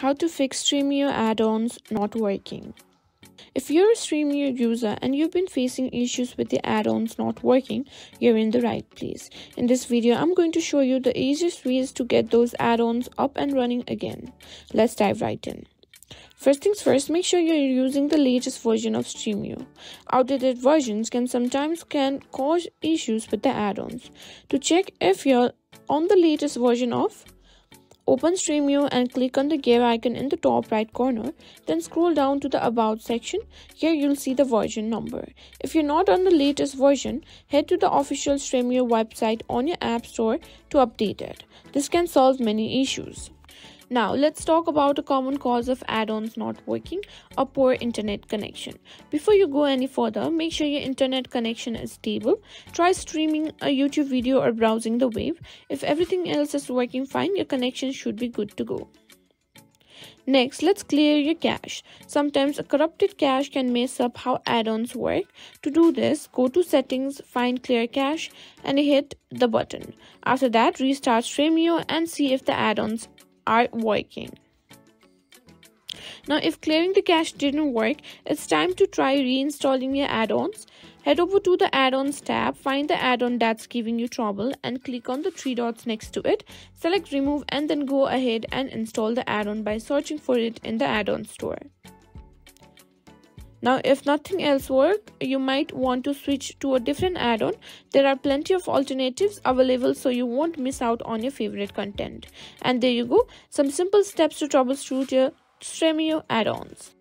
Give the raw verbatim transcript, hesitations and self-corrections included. How to fix Stremio add-ons not working. If you're a Stremio user and you've been facing issues with the add-ons not working, you're in the right place. In this video, I'm going to show you the easiest ways to get those add-ons up and running again. Let's dive right in. First things first, make sure you're using the latest version of Stremio. Outdated versions can sometimes can cause issues with the add-ons. To check if you're on the latest version of, open Stremio and click on the gear icon in the top right corner, then scroll down to the About section. Here you'll see the version number. If you're not on the latest version, head to the official Stremio website on your app store to update it. This can solve many issues. Now let's talk about a common cause of add-ons not working, a poor internet connection. Before you go any further, make sure your internet connection is stable. Try streaming a YouTube video or browsing the web. If everything else is working fine, your connection should be good to go. Next, let's clear your cache. Sometimes a corrupted cache can mess up how add-ons work. To do this, go to Settings, find Clear Cache and hit the button. After that, restart Stremio and see if the add-ons are working. Now if clearing the cache didn't work, it's time to try reinstalling your add-ons. Head over to the add-ons tab, find the add-on that's giving you trouble and click on the three dots next to it. Select remove and then go ahead and install the add-on by searching for it in the add-on store. Now if nothing else works, you might want to switch to a different add-on. There are plenty of alternatives available so you won't miss out on your favorite content. And there you go, some simple steps to troubleshoot your Stremio add-ons.